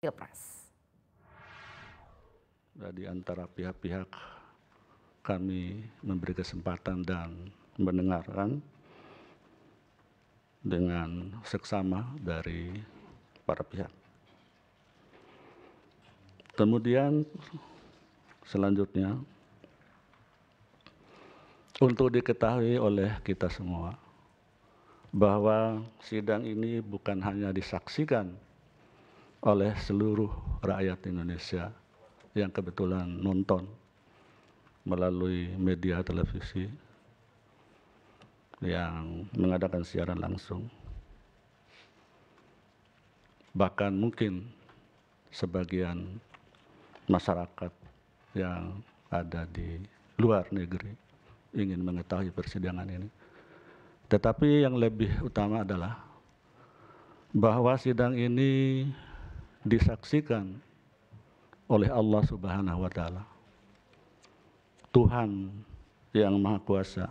Pilpres. Di antara pihak-pihak kami memberi kesempatan dan mendengarkan dengan seksama dari para pihak. Kemudian selanjutnya untuk diketahui oleh kita semua bahwa sidang ini bukan hanya disaksikan oleh seluruh rakyat Indonesia yang kebetulan nonton melalui media televisi yang mengadakan siaran langsung. Bahkan mungkin sebagian masyarakat yang ada di luar negeri ingin mengetahui persidangan ini. Tetapi yang lebih utama adalah bahwa sidang ini disaksikan oleh Allah Subhanahu wa Ta'ala, Tuhan yang Maha Kuasa.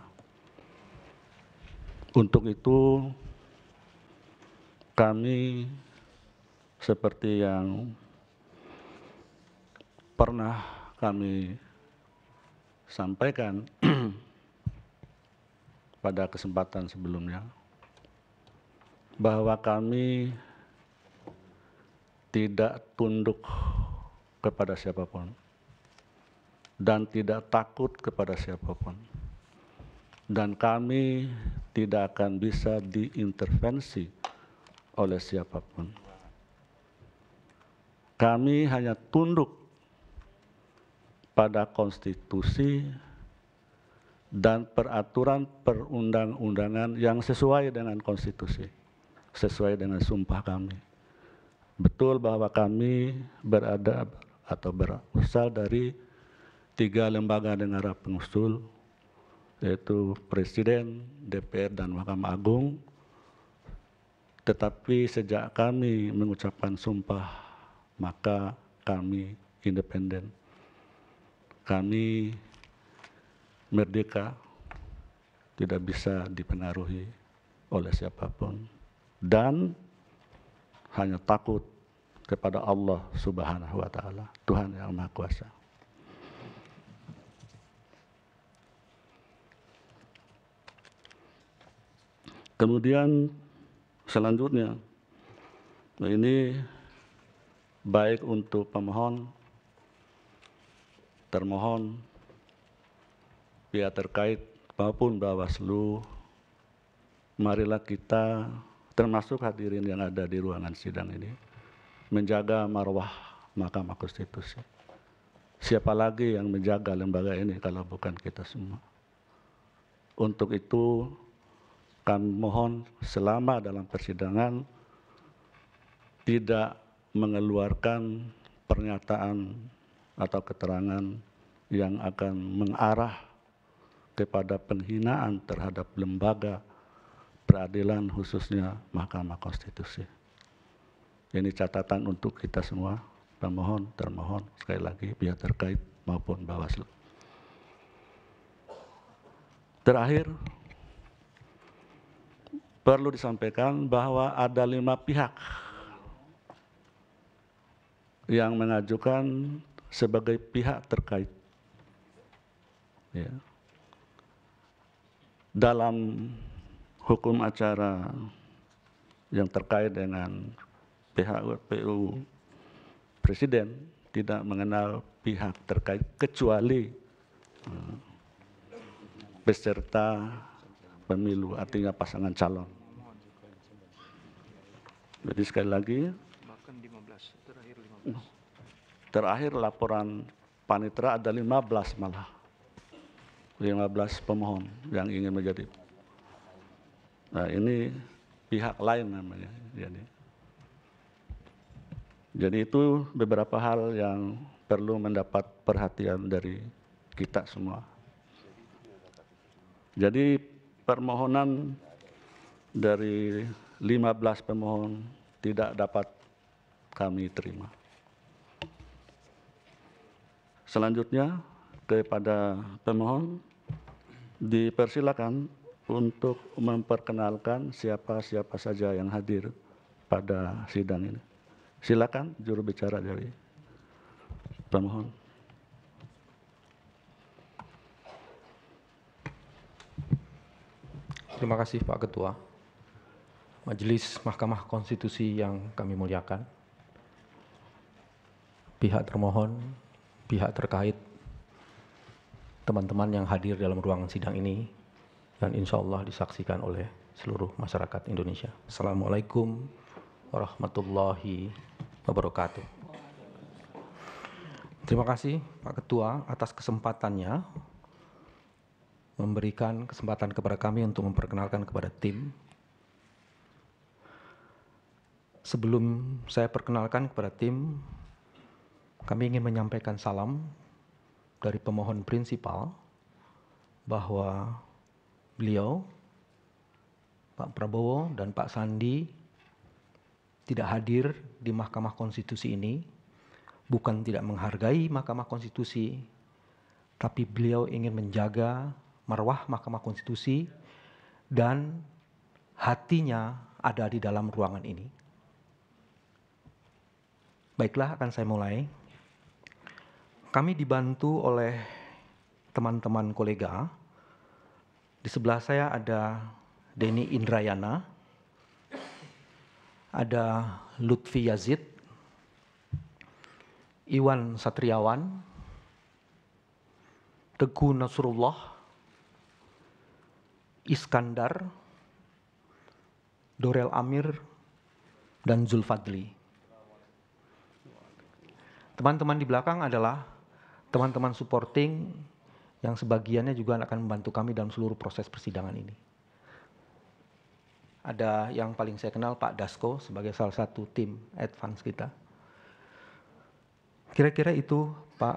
Untuk itu kami seperti yang pernah kami sampaikan pada kesempatan sebelumnya, bahwa kami tidak tunduk kepada siapapun dan tidak takut kepada siapapun, dan kami tidak akan bisa diintervensi oleh siapapun. Kami hanya tunduk pada konstitusi dan peraturan perundang-undangan yang sesuai dengan konstitusi, sesuai dengan sumpah kami. Betul bahwa kami berada atau berasal dari tiga lembaga negara pengusul, yaitu Presiden, DPR, dan Mahkamah Agung. Tetapi sejak kami mengucapkan sumpah, maka kami independen. Kami merdeka, tidak bisa dipengaruhi oleh siapapun. Dan hanya takut kepada Allah Subhanahu wa Ta'ala, Tuhan yang Maha Kuasa. Kemudian selanjutnya, ini baik untuk pemohon, termohon, pihak terkait maupun Bawaslu, marilah kita termasuk hadirin yang ada di ruangan sidang ini, menjaga marwah Mahkamah Konstitusi. Siapa lagi yang menjaga lembaga ini kalau bukan kita semua? Untuk itu, kami mohon selama dalam persidangan tidak mengeluarkan pernyataan atau keterangan yang akan mengarah kepada penghinaan terhadap lembaga peradilan, khususnya Mahkamah Konstitusi. Ini catatan untuk kita semua, pemohon, termohon, sekali lagi pihak terkait maupun Bawaslu. Terakhir, perlu disampaikan bahwa ada 5 pihak yang mengajukan sebagai pihak terkait. Ya. Dalam hukum acara yang terkait dengan PHWPU Presiden tidak mengenal pihak terkait kecuali peserta pemilu, artinya pasangan calon. Jadi sekali lagi, terakhir laporan panitera ada 15 malah, 15 pemohon yang ingin menjadi. Nah, ini pihak lain namanya. Jadi itu beberapa hal yang perlu mendapat perhatian dari kita semua. Jadi permohonan dari 15 pemohon tidak dapat kami terima. Selanjutnya kepada pemohon dipersilakan untuk memperkenalkan siapa-siapa saja yang hadir pada sidang ini. Silakan juru bicara dari pemohon. Terima kasih Pak Ketua Majelis Mahkamah Konstitusi yang kami muliakan, pihak termohon, pihak terkait, teman-teman yang hadir dalam ruangan sidang ini dan insya Allah disaksikan oleh seluruh masyarakat Indonesia. Assalamualaikum warahmatullahi wabarakatuh. Terima kasih Pak Ketua atas kesempatannya memberikan kesempatan kepada kami untuk memperkenalkan kepada tim. Sebelum saya perkenalkan kepada tim, kami ingin menyampaikan salam dari pemohon prinsipal bahwa beliau, Pak Prabowo dan Pak Sandi, tidak hadir di Mahkamah Konstitusi ini, bukan tidak menghargai Mahkamah Konstitusi, tapi beliau ingin menjaga marwah Mahkamah Konstitusi dan hatinya ada di dalam ruangan ini. Baiklah, akan saya mulai. Kami dibantu oleh teman-teman kolega. Di sebelah saya ada Denny Indrayana, ada Lutfi Yazid, Iwan Satriawan, Teguh Nasrullah, Iskandar, Dorel Amir, dan Zulfadli. Teman-teman di belakang adalah teman-teman supporting yang sebagiannya juga akan membantu kami dalam seluruh proses persidangan ini. Ada yang paling saya kenal Pak Dasco sebagai salah satu tim advance kita. Kira-kira itu Pak.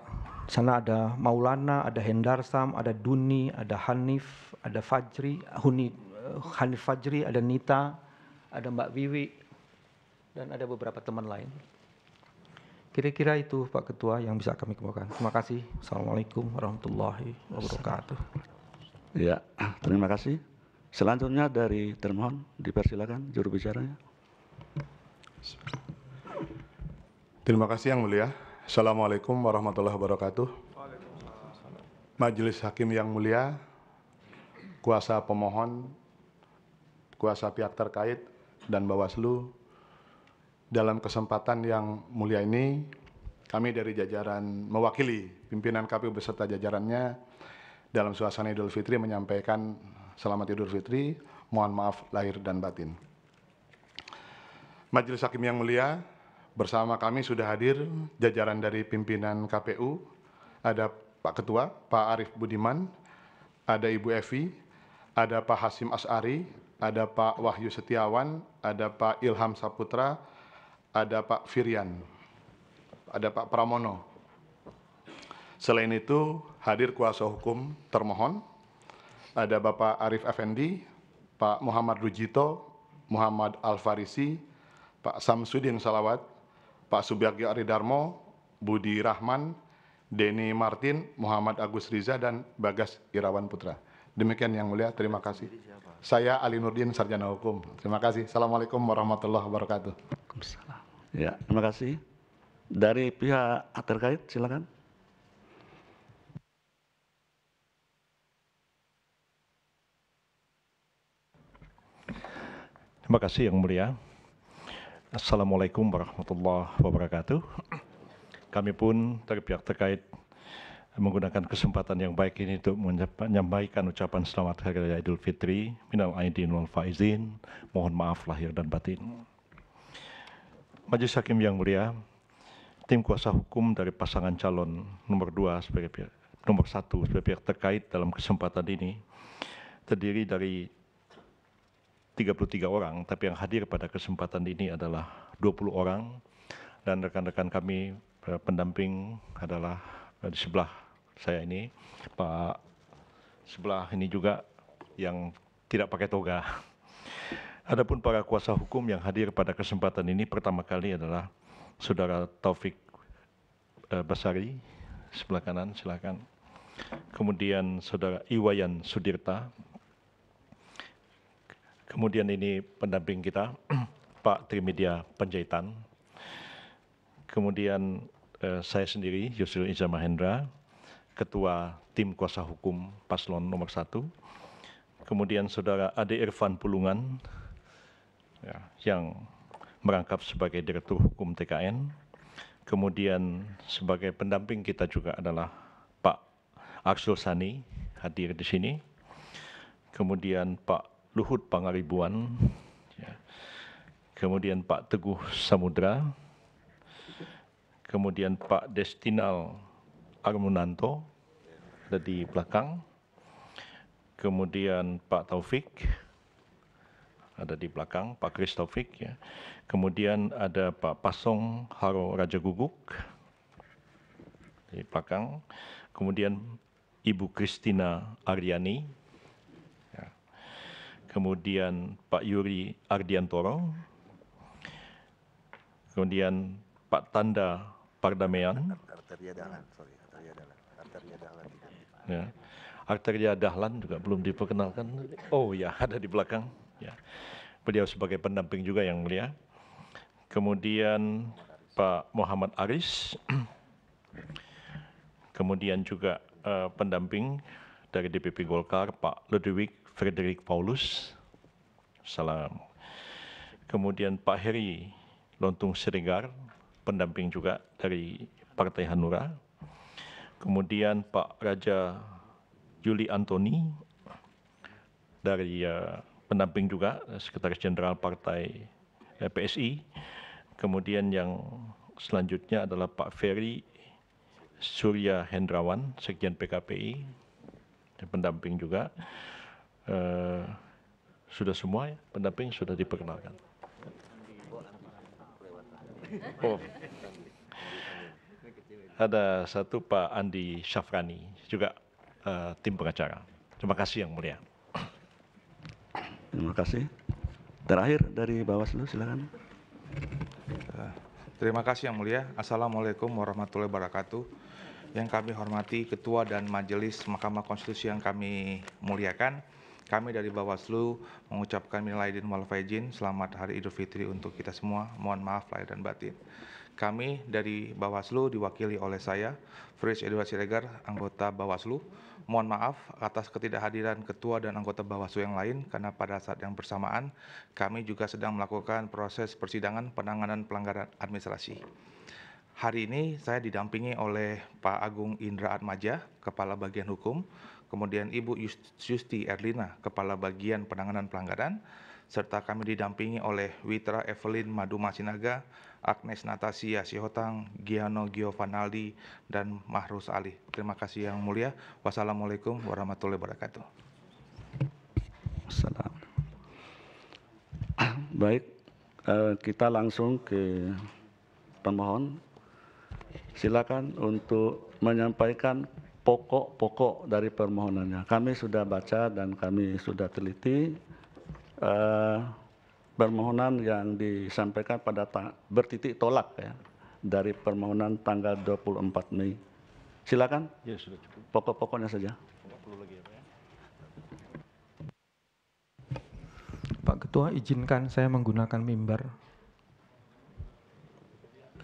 Sana ada Maulana, ada Hendarsam, ada Duni, ada Hanif, ada Fajri, Hanif Fajri, ada Nita, ada Mbak Wiwi, dan ada beberapa teman lain. Kira-kira itu Pak Ketua yang bisa kami kemukakan. Terima kasih. Assalamualaikum warahmatullahi wabarakatuh. Ya, terima kasih. Selanjutnya dari termohon, dipersilakan juru bicaranya. Terima kasih Yang Mulia. Assalamualaikum warahmatullahi wabarakatuh. Majelis Hakim yang mulia, kuasa pemohon, kuasa pihak terkait, dan Bawaslu. Dalam kesempatan yang mulia ini, kami dari jajaran mewakili pimpinan KPU beserta jajarannya dalam suasana Idul Fitri menyampaikan selamat Idul Fitri, mohon maaf lahir dan batin. Majelis Hakim yang mulia, bersama kami sudah hadir jajaran dari pimpinan KPU, ada Pak Ketua, Pak Arief Budiman, ada Ibu Evi, ada Pak Hasim As'ari, ada Pak Wahyu Setiawan, ada Pak Ilham Saputra, ada Pak Viryan, ada Pak Pramono. Selain itu hadir kuasa hukum termohon, ada Bapak Arif Effendi, Pak Muhammad Rujito, Muhammad Al-Farisi, Pak Samsudin Salawat, Pak Subiagyo Aridarmo, Budi Rahman, Deni Martin, Muhammad Agus Riza, dan Bagas Irawan Putra. Demikian Yang Mulia, terima kasih. Saya Ali Nurdin, Sarjana Hukum. Terima kasih. Assalamualaikum warahmatullahi wabarakatuh. Ya, terima kasih. Dari pihak terkait, silakan. Terima kasih Yang Mulia. Assalamualaikum warahmatullahi wabarakatuh. Kami pun dari pihak terkait menggunakan kesempatan yang baik ini untuk menyampaikan ucapan selamat Hari Raya Idul Fitri, minal aidin wal faizin, mohon maaf lahir dan batin. Majelis Hakim yang mulia, tim kuasa hukum dari pasangan calon nomor 1 sebagai pihak terkait dalam kesempatan ini terdiri dari 33 orang, tapi yang hadir pada kesempatan ini adalah 20 orang, dan rekan-rekan kami pendamping adalah di sebelah saya ini, Pak sebelah ini juga yang tidak pakai toga. Adapun para kuasa hukum yang hadir pada kesempatan ini pertama kali adalah Saudara Taufik Basari, sebelah kanan, silakan. Kemudian Saudara Iwayan Sudirta. Kemudian ini pendamping kita, Pak Trimedia Panjaitan. kemudian saya sendiri, Yusril Iza Mahendra, Ketua Tim Kuasa Hukum Paslon nomor 1, kemudian Saudara Ade Irfan Pulungan, ya, yang merangkap sebagai Direktur Hukum TKN, kemudian sebagai pendamping kita juga adalah Pak Arsul Sani, hadir di sini, kemudian Pak Luhut Pangaribuan, ya, kemudian Pak Teguh Samudra, kemudian Pak Destinal Armunanto ada di belakang, kemudian Pak Taufik ada di belakang, Pak Kris Taufik, ya. Kemudian ada Pak Pasong Haro Rajaguguk di belakang, kemudian Ibu Kristina Aryani, ya. Kemudian Pak Yuri Ardiantoro, kemudian Pak Tanda Pardamean, ya. Arteria Dahlan juga belum diperkenalkan. Oh ya, ada di belakang. Ya. Beliau sebagai pendamping juga yang mulia. Kemudian Pak Muhammad Aris, kemudian juga pendamping dari DPP Golkar Pak Ludwig Frederick Paulus, salam. Kemudian Pak Heri Lontung Siregar, pendamping juga dari Partai Hanura. Kemudian Pak Raja Juli Antoni, dari pendamping juga, Sekretaris Jenderal Partai PSI. Kemudian yang selanjutnya adalah Pak Ferry Surya Hendrawan, Sekjen PKPI, pendamping juga. Sudah semua ya, pendamping sudah diperkenalkan. Oh. Ada satu Pak Andi Syafrani juga, tim pengacara. Terima kasih yang mulia. Terima kasih. Terakhir dari Bawaslu, silakan. Terima kasih yang mulia. Assalamualaikum warahmatullahi wabarakatuh. Yang kami hormati Ketua dan Majelis Mahkamah Konstitusi yang kami muliakan, kami dari Bawaslu mengucapkan minal aidin wal faizin, selamat Hari Idul Fitri untuk kita semua. Mohon maaf lahir dan batin. Kami dari Bawaslu diwakili oleh saya, Fris Edward Siregar, anggota Bawaslu. Mohon maaf atas ketidakhadiran ketua dan anggota Bawaslu yang lain, karena pada saat yang bersamaan kami juga sedang melakukan proses persidangan penanganan pelanggaran administrasi. Hari ini saya didampingi oleh Pak Agung Indra Atmaja, Kepala Bagian Hukum, kemudian Ibu Yusti Erlina, Kepala Bagian Penanganan Pelanggaran, serta kami didampingi oleh Witra Evelyn Maduma Sinaga, Agnes Natasia Sihotang, Giano Giovanaldi, dan Mahrus Ali. Terima kasih yang mulia. Wassalamualaikum warahmatullahi wabarakatuh. Baik, kita langsung ke pemohon. Silakan untuk menyampaikan pokok-pokok dari permohonannya. Kami sudah baca dan kami sudah teliti. Permohonan yang disampaikan pada bertitik tolak, ya, dari permohonan tanggal 24 Mei. Silakan. Ya, sudah cukup. Pokok-pokoknya saja. Tidak perlu lagi ya, Pak. Pak Ketua, izinkan saya menggunakan mimbar.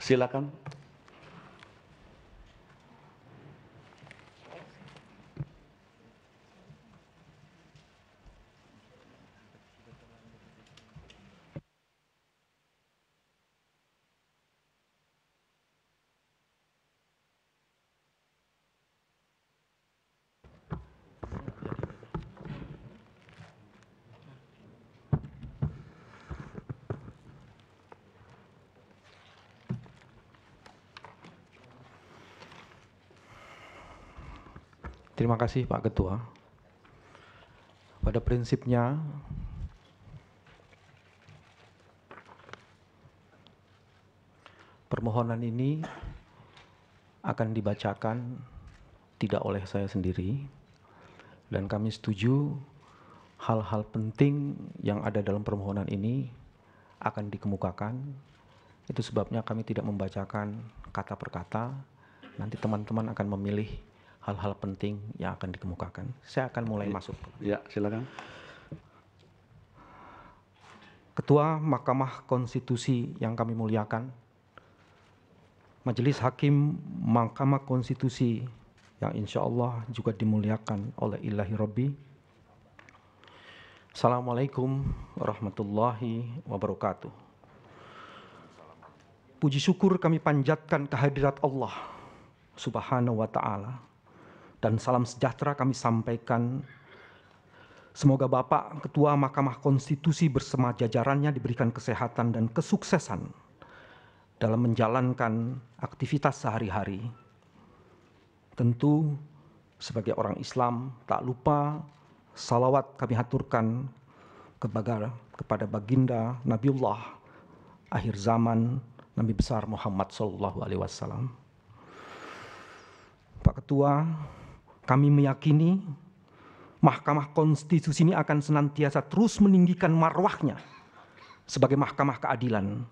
Silakan. Terima kasih Pak Ketua. Pada prinsipnya permohonan ini akan dibacakan tidak oleh saya sendiri, dan kami setuju hal-hal penting yang ada dalam permohonan ini akan dikemukakan. Itu sebabnya kami tidak membacakan kata per kata. Nanti teman-teman akan memilih hal-hal penting yang akan dikemukakan. Saya akan mulai masuk. Ya, silakan. Ketua Mahkamah Konstitusi yang kami muliakan, Majelis Hakim Mahkamah Konstitusi yang insya Allah juga dimuliakan oleh Ilahi Rabbi. Assalamualaikum warahmatullahi wabarakatuh. Puji syukur kami panjatkan kehadirat Allah Subhanahu wa Ta'ala, dan salam sejahtera kami sampaikan. Semoga Bapak Ketua Mahkamah Konstitusi bersama jajarannya diberikan kesehatan dan kesuksesan dalam menjalankan aktivitas sehari-hari. Tentu sebagai orang Islam tak lupa salawat kami haturkan kepada baginda Nabiullah akhir zaman Nabi besar Muhammad Sallallahu Alaihi Wasallam. Pak Ketua, kami meyakini Mahkamah Konstitusi ini akan senantiasa terus meninggikan marwahnya sebagai mahkamah keadilan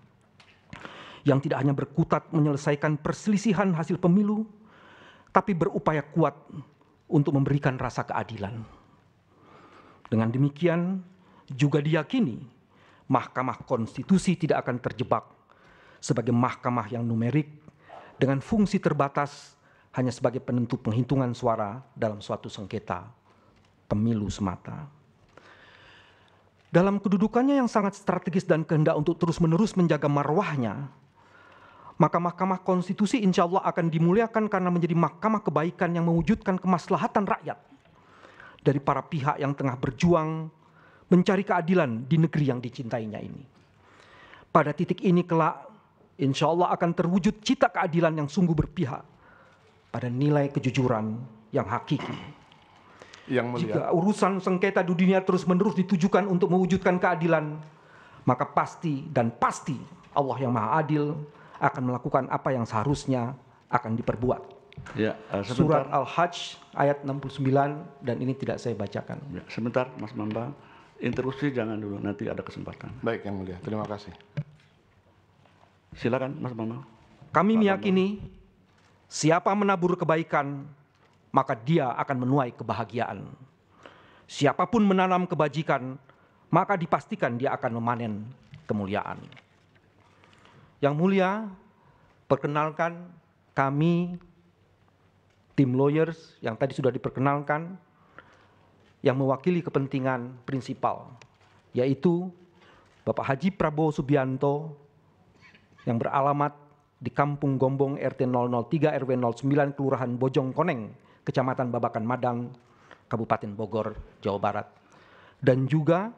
yang tidak hanya berkutat menyelesaikan perselisihan hasil pemilu, tapi berupaya kuat untuk memberikan rasa keadilan. Dengan demikian, juga diyakini Mahkamah Konstitusi tidak akan terjebak sebagai mahkamah yang numerik dengan fungsi terbatas hanya sebagai penentu penghitungan suara dalam suatu sengketa pemilu semata. Dalam kedudukannya yang sangat strategis dan kehendak untuk terus-menerus menjaga marwahnya, maka Mahkamah Konstitusi insya Allah akan dimuliakan karena menjadi mahkamah kebaikan yang mewujudkan kemaslahatan rakyat dari para pihak yang tengah berjuang mencari keadilan di negeri yang dicintainya ini. Pada titik ini kelak, insya Allah akan terwujud cita keadilan yang sungguh berpihak pada nilai kejujuran yang hakiki. Jika urusan sengketa dunia terus-menerus ditujukan untuk mewujudkan keadilan, maka pasti Allah yang Maha Adil akan melakukan apa yang seharusnya akan diperbuat. Ya, Surat Al-Hajj ayat 69, dan ini tidak saya bacakan. Ya, sebentar Mas Bambang, interupsi jangan dulu, nanti ada kesempatan. Baik Yang Mulia, terima kasih. Silakan Mas Bambang. Kami meyakini siapa menabur kebaikan, maka dia akan menuai kebahagiaan. Siapapun menanam kebajikan, maka dipastikan dia akan memanen kemuliaan. Yang Mulia, perkenalkan kami tim lawyers yang tadi sudah diperkenalkan, yang mewakili kepentingan prinsipal, yaitu Bapak Haji Prabowo Subianto yang beralamat di Kampung Gombong RT 003 RW 09 Kelurahan Bojong Koneng, Kecamatan Babakan Madang, Kabupaten Bogor, Jawa Barat. Dan juga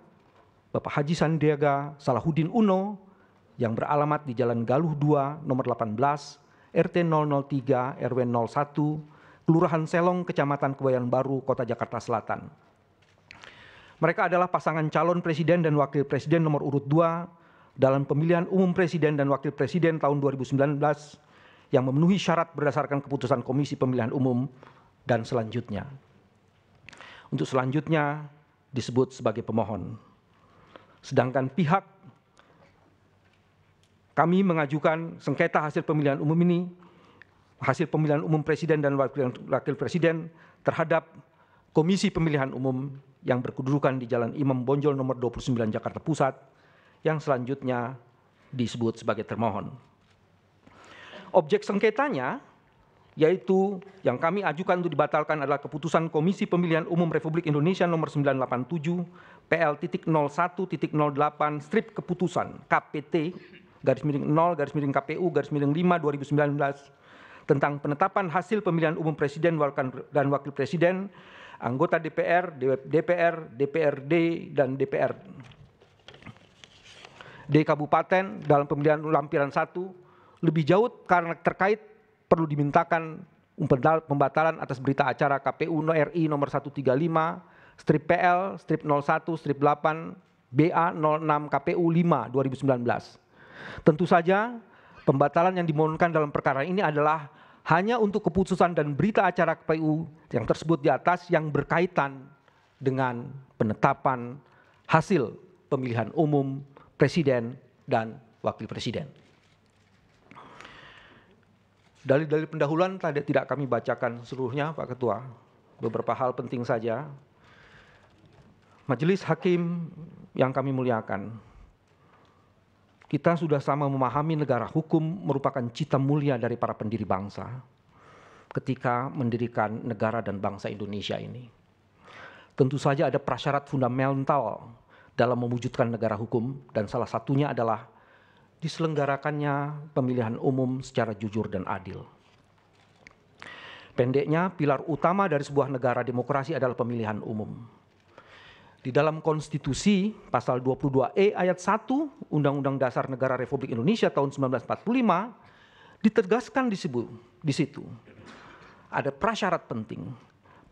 Bapak Haji Sandiaga Salahuddin Uno yang beralamat di Jalan Galuh 2 nomor 18 RT 003 RW 01 Kelurahan Selong, Kecamatan Kebayoran Baru, Kota Jakarta Selatan. Mereka adalah pasangan calon presiden dan wakil presiden nomor urut 2 dalam pemilihan umum presiden dan wakil presiden tahun 2019 yang memenuhi syarat berdasarkan keputusan Komisi Pemilihan Umum dan selanjutnya. Untuk selanjutnya disebut sebagai pemohon. Sedangkan pihak kami mengajukan sengketa hasil pemilihan umum ini, hasil pemilihan umum presiden dan wakil presiden terhadap Komisi Pemilihan Umum yang berkedudukan di Jalan Imam Bonjol nomor 29 Jakarta Pusat, yang selanjutnya disebut sebagai termohon. Objek sengketanya, yaitu yang kami ajukan untuk dibatalkan, adalah keputusan Komisi Pemilihan Umum Republik Indonesia nomor 987 PL.01.08 strip keputusan KPT garis miring 0 garis miring KPU garis miring 5 2019 tentang penetapan hasil pemilihan umum presiden dan wakil presiden, anggota DPR, DPR, DPRD dan DPR di kabupaten dalam pemilihan lampiran 1. Lebih jauh karena terkait perlu dimintakan pembatalan atas berita acara KPU RI nomor 135/PL/01/8BA06 KPU 5/2019. Tentu saja pembatalan yang dimohonkan dalam perkara ini adalah hanya untuk keputusan dan berita acara KPU yang tersebut di atas yang berkaitan dengan penetapan hasil pemilihan umum presiden dan wakil presiden. Dalil-dalil pendahuluan tidak kami bacakan seluruhnya, Pak Ketua. Beberapa hal penting saja. Majelis hakim yang kami muliakan, Kita sudah sama memahami negara hukum merupakan cita mulia dari para pendiri bangsa ketika mendirikan negara dan bangsa Indonesia ini. Tentu saja ada prasyarat fundamental dalam mewujudkan negara hukum dan salah satunya adalah diselenggarakannya pemilihan umum secara jujur dan adil. Pendeknya, pilar utama dari sebuah negara demokrasi adalah pemilihan umum. Di dalam konstitusi pasal 22E ayat 1 Undang-Undang Dasar Negara Republik Indonesia tahun 1945 ditegaskan di situ ada prasyarat penting.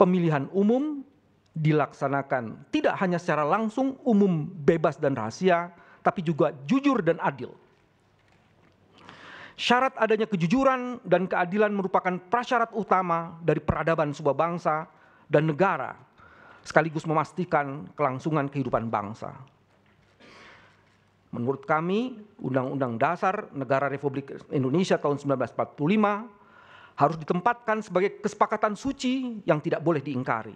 Pemilihan umum dilaksanakan tidak hanya secara langsung, umum, bebas dan rahasia, tapi juga jujur dan adil. Syarat adanya kejujuran dan keadilan merupakan prasyarat utama dari peradaban sebuah bangsa dan negara, sekaligus memastikan kelangsungan kehidupan bangsa. Menurut kami, Undang-Undang Dasar Negara Republik Indonesia tahun 1945 harus ditempatkan sebagai kesepakatan suci yang tidak boleh diingkari.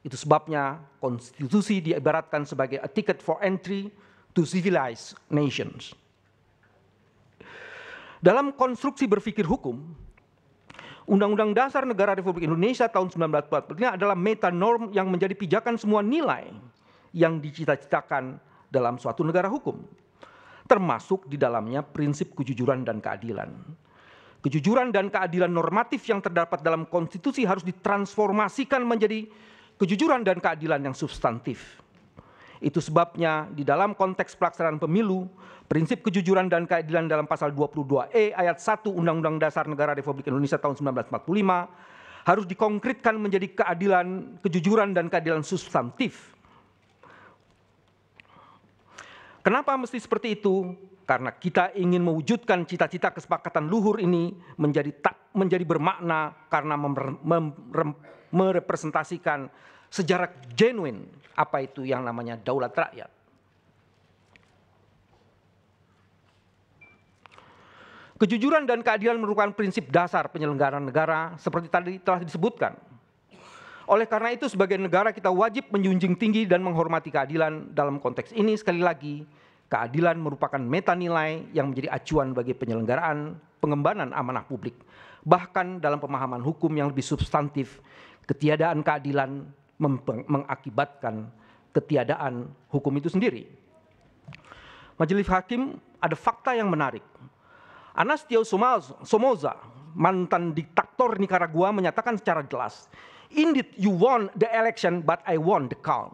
Itu sebabnya konstitusi diibaratkan sebagai a ticket for entry to civilized nations. Dalam konstruksi berpikir hukum, Undang-Undang Dasar Negara Republik Indonesia tahun 1945 adalah metanorm yang menjadi pijakan semua nilai yang dicita-citakan dalam suatu negara hukum, termasuk di dalamnya prinsip kejujuran dan keadilan. Kejujuran dan keadilan normatif yang terdapat dalam konstitusi harus ditransformasikan menjadi kejujuran dan keadilan yang substantif. Itu sebabnya di dalam konteks pelaksanaan pemilu, prinsip kejujuran dan keadilan dalam pasal 22E ayat 1 Undang-Undang Dasar Negara Republik Indonesia tahun 1945 harus dikonkretkan menjadi keadilan, kejujuran dan keadilan substantif. Kenapa mesti seperti itu? Karena kita ingin mewujudkan cita-cita kesepakatan luhur ini menjadi bermakna karena merepresentasikan sejarah genuine apa itu yang namanya daulat rakyat. Kejujuran dan keadilan merupakan prinsip dasar penyelenggaraan negara seperti tadi telah disebutkan. Oleh karena itu sebagai negara kita wajib menjunjung tinggi dan menghormati keadilan. Dalam konteks ini sekali lagi keadilan merupakan meta nilai yang menjadi acuan bagi penyelenggaraan pengembangan amanah publik. Bahkan dalam pemahaman hukum yang lebih substantif, ketiadaan keadilan mengakibatkan ketiadaan hukum itu sendiri. Majelis Hakim, ada fakta yang menarik. Anastasio Somoza, mantan diktator Nicaragua, menyatakan secara jelas, "Indeed you won the election but I won the count."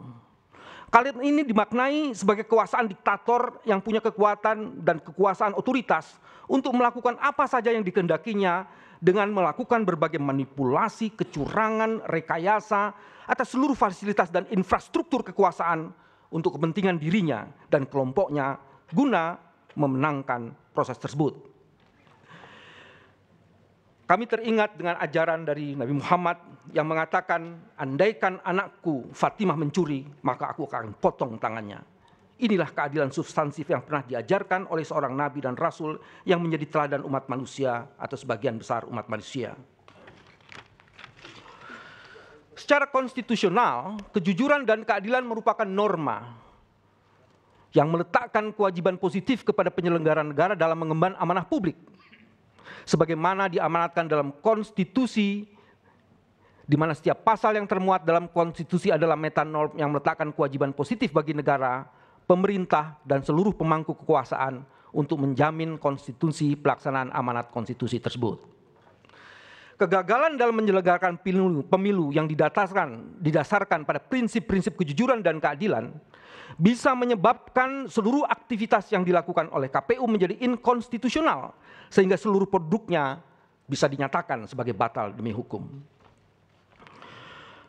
Kalimat ini dimaknai sebagai kekuasaan diktator yang punya kekuatan dan kekuasaan otoritas untuk melakukan apa saja yang dikehendakinya dengan melakukan berbagai manipulasi, kecurangan, rekayasa atas seluruh fasilitas dan infrastruktur kekuasaan untuk kepentingan dirinya dan kelompoknya guna memenangkan proses tersebut. Kami teringat dengan ajaran dari Nabi Muhammad yang mengatakan, "Andaikan anakku Fatimah mencuri, maka aku akan potong tangannya." Inilah keadilan substansif yang pernah diajarkan oleh seorang nabi dan rasul yang menjadi teladan umat manusia atau sebagian besar umat manusia. Secara konstitusional, kejujuran dan keadilan merupakan norma yang meletakkan kewajiban positif kepada penyelenggara negara dalam mengemban amanah publik, sebagaimana diamanatkan dalam konstitusi, di mana setiap pasal yang termuat dalam konstitusi adalah metanorm yang meletakkan kewajiban positif bagi negara, pemerintah, dan seluruh pemangku kekuasaan untuk menjamin konstitusi pelaksanaan amanat konstitusi tersebut. Kegagalan dalam menyelenggarakan pemilu yang didasarkan pada prinsip-prinsip kejujuran dan keadilan bisa menyebabkan seluruh aktivitas yang dilakukan oleh KPU menjadi inkonstitusional sehingga seluruh produknya bisa dinyatakan sebagai batal demi hukum.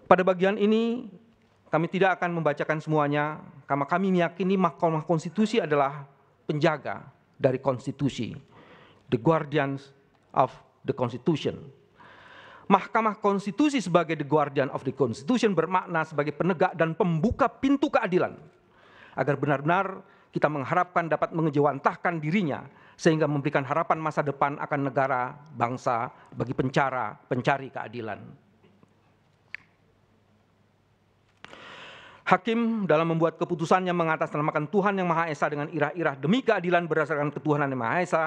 Pada bagian ini kami tidak akan membacakan semuanya karena kami meyakini Mahkamah Konstitusi adalah penjaga dari konstitusi, the guardians of the Constitution. Mahkamah Konstitusi sebagai the guardian of the Constitution bermakna sebagai penegak dan pembuka pintu keadilan, agar benar-benar kita mengharapkan dapat mengejawantahkan dirinya sehingga memberikan harapan masa depan akan negara, bangsa bagi pencari keadilan. Hakim dalam membuat keputusannya mengatasnamakan Tuhan Yang Maha Esa dengan irah-irah demi keadilan berdasarkan ketuhanan Yang Maha Esa.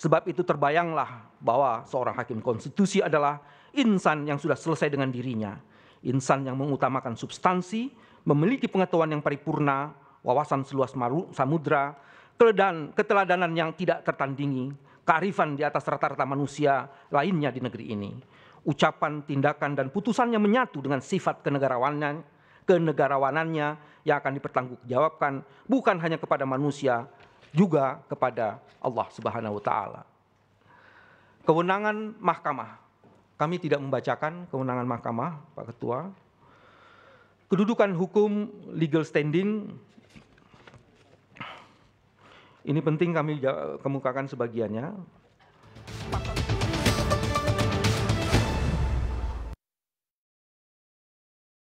Sebab itu terbayanglah bahwa seorang hakim konstitusi adalah insan yang sudah selesai dengan dirinya. Insan yang mengutamakan substansi, memiliki pengetahuan yang paripurna, wawasan seluas samudra, keteladanan yang tidak tertandingi, kearifan di atas rata-rata manusia lainnya di negeri ini. Ucapan, tindakan, dan putusannya menyatu dengan sifat kenegarawanannya yang akan dipertanggungjawabkan bukan hanya kepada manusia, juga kepada Allah Subhanahu wa Ta'ala. Kewenangan mahkamah, kami tidak membacakan kewenangan mahkamah, Pak Ketua. Kedudukan hukum, legal standing, ini penting kami kemukakan sebagiannya.